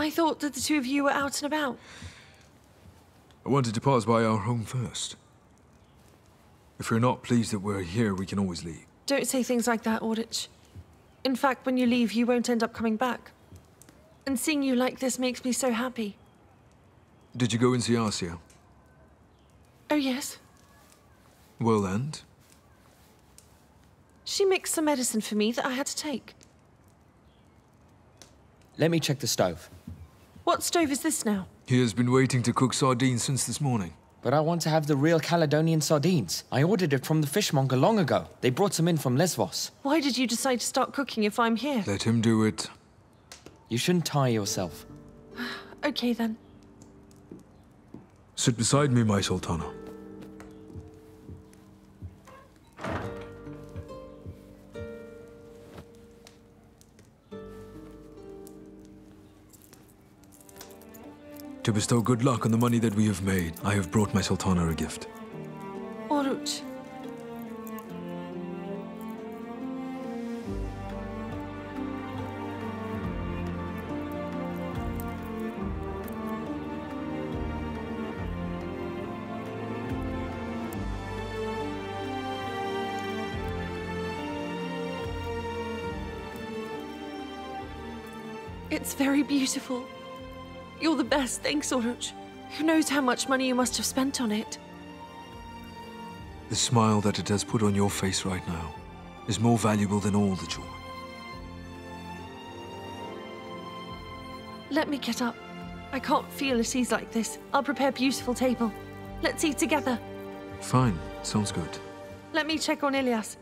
I thought that the two of you were out and about. I wanted to pass by our home first. If you're not pleased that we're here, we can always leave. Don't say things like that, Auditch. In fact, when you leave, you won't end up coming back. And seeing you like this makes me so happy. Did you go and see Arcea? Oh, yes. Well, and? She mixed some medicine for me that I had to take. Let me check the stove. What stove is this now? He has been waiting to cook sardines since this morning. But I want to have the real Caledonian sardines. I ordered it from the fishmonger long ago. They brought some in from Lesvos. Why did you decide to start cooking if I'm here? Let him do it. You shouldn't tire yourself. Okay, then. Sit beside me, my Sultana. To bestow good luck on the money that we have made, I have brought my Sultana a gift. Oruç. It's very beautiful. You're the best, thanks, Oruç. Who knows how much money you must have spent on it? The smile that it has put on your face right now is more valuable than all the jewelry. Let me get up. I can't feel at ease like this. I'll prepare a beautiful table. Let's eat together. Fine, sounds good. Let me check on Ilyas.